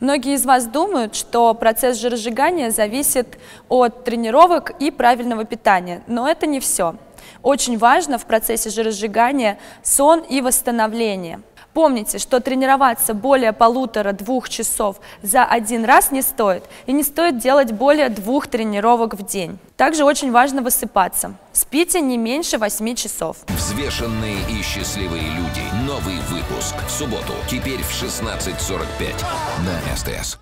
Многие из вас думают, что процесс жиросжигания зависит от тренировок и правильного питания, но это не все. Очень важно в процессе жиросжигания сон и восстановление. Помните, что тренироваться более 1,5-2 часов за один раз не стоит, и не стоит делать более 2 тренировок в день. Также очень важно высыпаться. Спите не меньше 8 часов. Взвешенные и счастливые люди. Новый выпуск в субботу. Теперь в 16:45 на СТС.